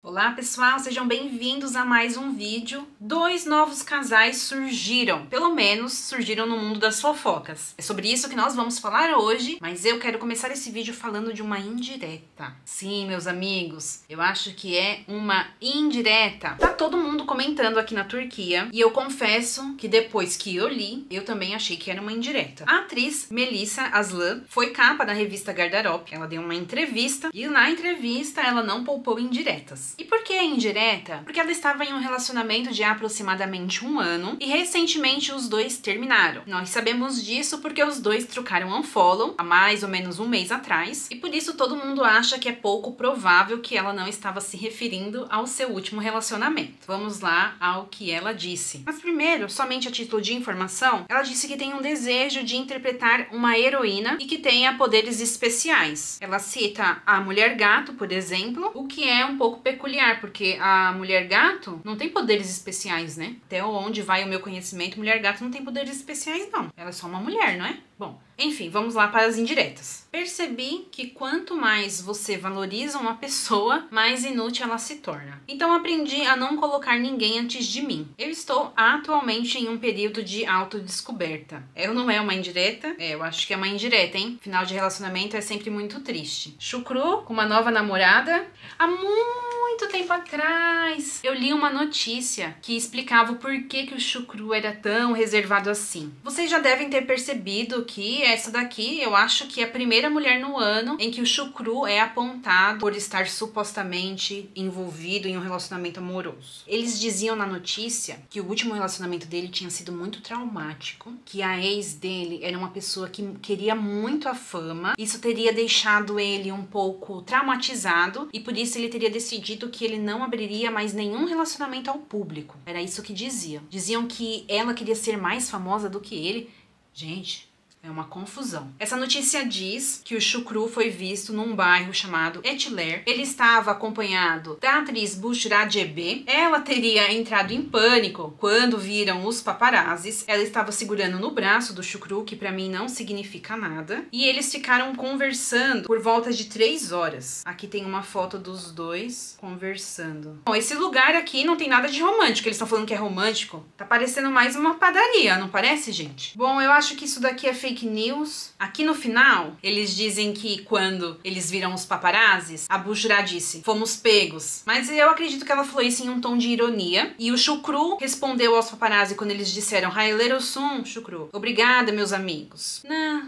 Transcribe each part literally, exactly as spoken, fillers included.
Olá pessoal, sejam bem-vindos a mais um vídeo. Dois novos casais surgiram, pelo menos surgiram no mundo das fofocas. É sobre isso que nós vamos falar hoje, mas eu quero começar esse vídeo falando de uma indireta. Sim, meus amigos, eu acho que é uma indireta. Tá todo mundo comentando aqui na Turquia e eu confesso que depois que eu li, eu também achei que era uma indireta. A atriz Melissa Aslan foi capa da revista Gardarop, ela deu uma entrevista e na entrevista ela não poupou indiretas. E por que indireta? Porque ela estava em um relacionamento de aproximadamente um ano e recentemente os dois terminaram. Nós sabemos disso porque os dois trocaram unfollow há mais ou menos um mês atrás e por isso todo mundo acha que é pouco provável que ela não estava se referindo ao seu último relacionamento. Vamos lá ao que ela disse. Mas primeiro, somente a título de informação, ela disse que tem um desejo de interpretar uma heroína e que tenha poderes especiais. Ela cita a mulher gato, por exemplo, o que é um pouco peculiar. peculiar, porque a mulher gato não tem poderes especiais, né? Até onde vai o meu conhecimento, mulher gato não tem poderes especiais, não. Ela é só uma mulher, não é? Bom, enfim, vamos lá para as indiretas. Percebi que quanto mais você valoriza uma pessoa, mais inútil ela se torna. Então aprendi a não colocar ninguém antes de mim. Eu estou atualmente em um período de autodescoberta. Eu não é uma indireta? É, eu acho que é uma indireta, hein? Final de relacionamento é sempre muito triste. Şükrü, com uma nova namorada, há muito tempo atrás, eu li uma notícia que explicava o porquê que o Şükrü era tão reservado assim. Vocês já devem ter percebido que essa daqui, eu acho que é a primeira mulher no ano em que o Şükrü é apontado por estar supostamente envolvido em um relacionamento amoroso. Eles diziam na notícia que o último relacionamento dele tinha sido muito traumático, que a ex dele era uma pessoa que queria muito a fama, isso teria deixado ele um pouco traumatizado e por isso ele teria decidido que ele não abriria mais nenhum relacionamento ao público. Era isso que diziam. Diziam que ela queria ser mais famosa do que ele. Gente, é uma confusão. Essa notícia diz que o Şükrü foi visto num bairro chamado Etiler. Ele estava acompanhado da atriz Bushra Jebe. Ela teria entrado em pânico quando viram os paparazzis. Ela estava segurando no braço do Şükrü, que pra mim não significa nada. E eles ficaram conversando por volta de três horas. Aqui tem uma foto dos dois conversando. Bom, esse lugar aqui não tem nada de romântico. Eles estão falando que é romântico. Tá parecendo mais uma padaria, não parece, gente? Bom, eu acho que isso daqui é feito fake news. Aqui no final, eles dizem que quando eles viram os paparazzis, a Bushra disse, fomos pegos. Mas eu acredito que ela falou isso em um tom de ironia. E o Şükrü respondeu aos paparazzi quando eles disseram Hayırlısın, Şükrü. Obrigada, meus amigos. Não,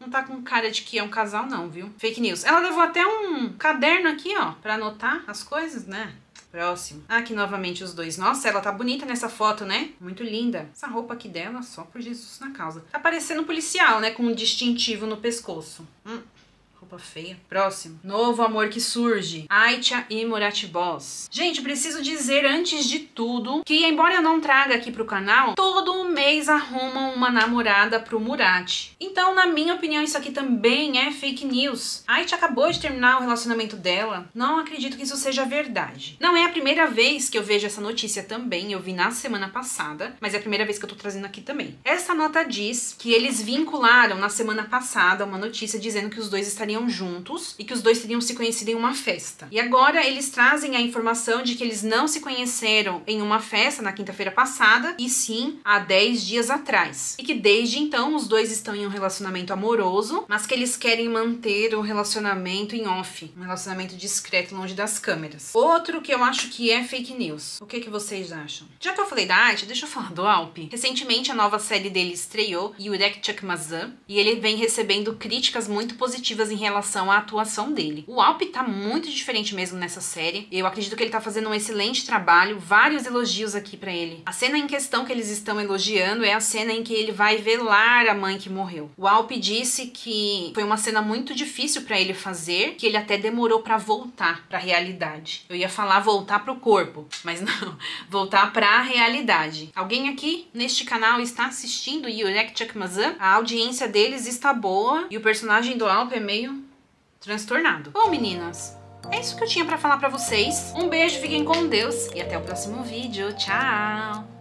não tá com cara de que é um casal não, viu? Fake news. Ela levou até um caderno aqui, ó, pra anotar as coisas, né? Próximo. Aqui novamente os dois. Nossa, ela tá bonita nessa foto, né? Muito linda. Essa roupa aqui dela, só por Jesus na causa. Tá parecendo um policial, né? Com um distintivo no pescoço. Hum, roupa feia. Próximo. Novo amor que surge. Aitia e Murat Boz. Gente, preciso dizer antes de tudo que, embora eu não traga aqui pro canal, todo mês arrumam uma namorada pro Murat. Então, na minha opinião, isso aqui também é fake news. Aitia acabou de terminar o relacionamento dela. Não acredito que isso seja verdade. Não é a primeira vez que eu vejo essa notícia também. Eu vi na semana passada, mas é a primeira vez que eu tô trazendo aqui também. Essa nota diz que eles vincularam na semana passada uma notícia dizendo que os dois estariam juntos e que os dois teriam se conhecido em uma festa. E agora eles trazem a informação de que eles não se conheceram em uma festa na quinta-feira passada, e sim há dez dias atrás. E que desde então os dois estão em um relacionamento amoroso, mas que eles querem manter o relacionamento em off, um relacionamento discreto, longe das câmeras. Outro que eu acho que é fake news. O que que vocês acham? Já que eu falei da Aitia, deixa eu falar do Alp. Recentemente a nova série dele estreou, Yürek Çıkmazı, e ele vem recebendo críticas muito positivas em relação à atuação dele. O Alp tá muito diferente mesmo nessa série. Eu acredito que ele tá fazendo um excelente trabalho, vários elogios aqui pra ele. A cena em questão que eles estão elogiando é a cena em que ele vai velar a mãe que morreu. O Alp disse que foi uma cena muito difícil pra ele fazer, que ele até demorou pra voltar pra realidade. Eu ia falar voltar pro corpo, mas não, voltar pra realidade. Alguém aqui neste canal está assistindo Yürek Çıkmazı? A audiência deles está boa e o personagem do Alp é meio transtornado. Bom, meninas, é isso que eu tinha pra falar pra vocês. Um beijo, fiquem com Deus e até o próximo vídeo. Tchau!